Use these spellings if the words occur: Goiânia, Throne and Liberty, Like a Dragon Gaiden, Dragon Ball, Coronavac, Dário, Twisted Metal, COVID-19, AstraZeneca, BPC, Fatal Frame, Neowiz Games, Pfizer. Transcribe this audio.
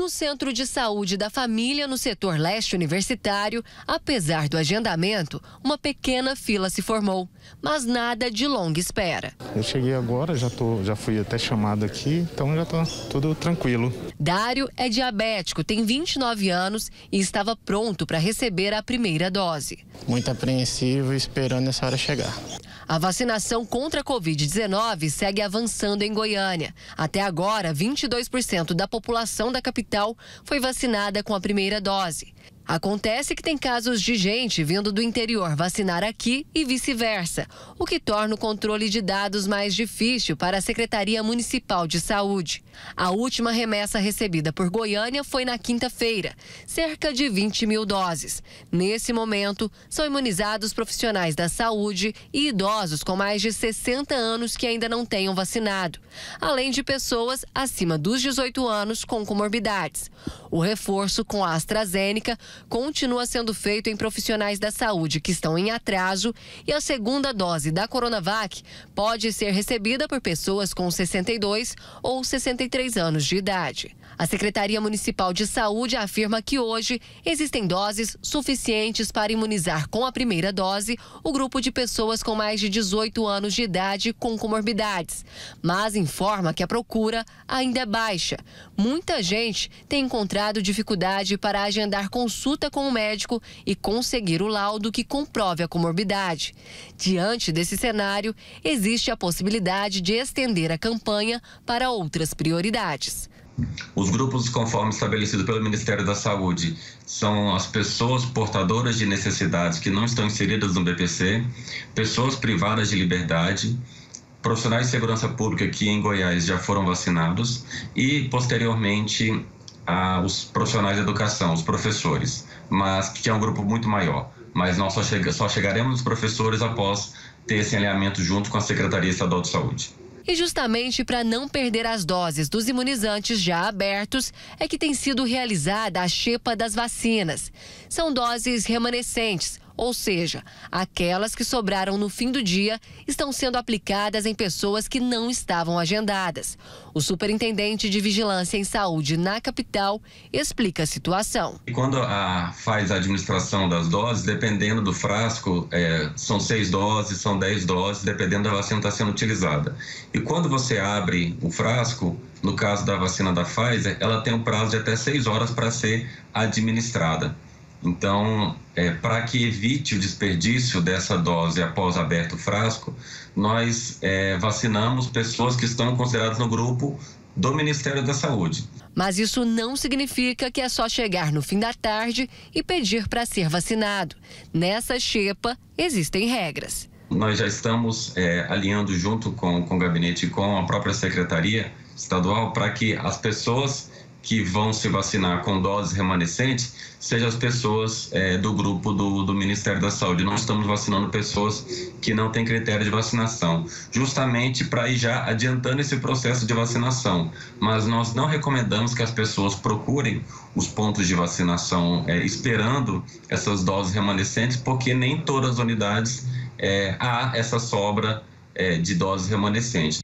no Centro de Saúde da Família, no setor leste universitário, apesar do agendamento, uma pequena fila se formou, mas nada de longa espera. Eu cheguei agora, já fui até chamado aqui, então já está tudo tranquilo. Dário é diabético, tem 29 anos e estava pronto para receber a primeira dose. Muito apreensivo, esperando essa hora chegar. A vacinação contra a Covid-19 segue avançando em Goiânia. Até agora, 22% da população da capital foi vacinada com a primeira dose. Acontece que tem casos de gente vindo do interior vacinar aqui e vice-versa, o que torna o controle de dados mais difícil para a Secretaria Municipal de Saúde. A última remessa recebida por Goiânia foi na quinta-feira, cerca de 20 mil doses. Nesse momento, são imunizados profissionais da saúde e idosos com mais de 60 anos que ainda não tenham vacinado, além de pessoas acima dos 18 anos com comorbidades. O reforço com a AstraZeneca continua sendo feito em profissionais da saúde que estão em atraso e a segunda dose da Coronavac pode ser recebida por pessoas com 62 ou 63 anos de idade. A Secretaria Municipal de Saúde afirma que hoje existem doses suficientes para imunizar com a primeira dose o grupo de pessoas com mais de 18 anos de idade com comorbidades, mas informa que a procura ainda é baixa. Muita gente tem encontrado dificuldade para agendar consulta com o médico e conseguir o laudo que comprove a comorbidade. Diante desse cenário, existe a possibilidade de estender a campanha para outras prioridades. Os grupos, conforme estabelecido pelo Ministério da Saúde, são as pessoas portadoras de necessidades que não estão inseridas no BPC, pessoas privadas de liberdade, profissionais de segurança pública que em Goiás já foram vacinados e, posteriormente, os profissionais de educação, os professores, mas que é um grupo muito maior. Mas nós só chegaremos nos professores após ter esse alinhamento junto com a Secretaria Estadual de Saúde. E justamente para não perder as doses dos imunizantes já abertos, é que tem sido realizada a cepa das vacinas. São doses remanescentes, ou seja, aquelas que sobraram no fim do dia estão sendo aplicadas em pessoas que não estavam agendadas. O superintendente de Vigilância em Saúde na capital explica a situação. E quando faz a administração das doses, dependendo do frasco, são 6 doses, são 10 doses, dependendo da vacina que está sendo utilizada. E quando você abre o frasco, no caso da vacina da Pfizer, ela tem um prazo de até 6 horas para ser administrada. Então, para que evite o desperdício dessa dose após aberto o frasco, nós vacinamos pessoas que estão consideradas no grupo do Ministério da Saúde. Mas isso não significa que é só chegar no fim da tarde e pedir para ser vacinado. Nessa cepa, existem regras. Nós já estamos alinhando junto com o gabinete e com a própria Secretaria Estadual para que as pessoas que vão se vacinar com doses remanescentes sejam as pessoas do grupo do Ministério da Saúde. Nós estamos vacinando pessoas que não têm critério de vacinação, justamente para ir já adiantando esse processo de vacinação. Mas nós não recomendamos que as pessoas procurem os pontos de vacinação esperando essas doses remanescentes, porque nem todas as unidades há essa sobra de doses remanescentes.